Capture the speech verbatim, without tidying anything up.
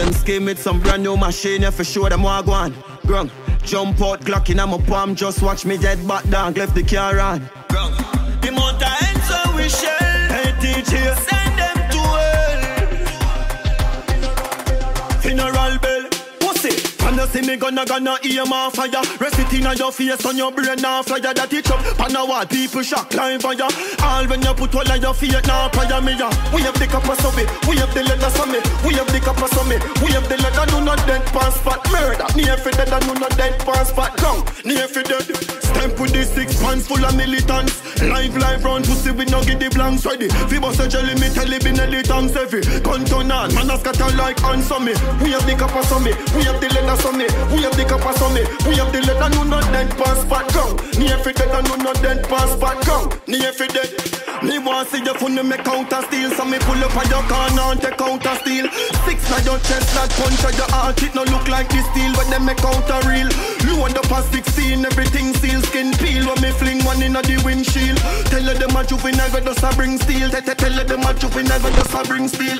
of them scheme with some brand new machine, yeah, for sure them walk on. Grung, jump out, Glock in my palm, just watch me get back down, left the car on. Grung, the mountain ends so we shell, hey D J, send them to hell. Funeral bell, pussy. And you see me gonna gonna hear my fire. Rest it in your face on your brain now flyer. That it up, Panawa people shock climb fire. All when you put all on your feet now fire me ya. We have the copper summit, we have the leather summit, we have the copper summit, we have the leather do not dead pass fat murder. Near for dead and do not dead pass fat down. Near for dead. Stamp with the six pants full of militants. Live live round pussy we no get the blanks ready. We bust a jelly me tell it in the tongues heavy. Gun turn on, man a scatter like on summit. We have the copper summit, we have the leather. We have the copper summit, we have the leather, no not dead pass back down. Near for dead and no not dead pass back down. Near for dead. Me want see your phone me counter steal. So me pull up on your corner and take counter steal. Six on your chest, that punch on your heart. It no look like this steel, but them me counter real. You on the past sixteen, everything seal, skin peel. When me fling one in the windshield. Tell her them a juvenile, but does I bring steel. Tell her them a juvenile, but does I bring steel.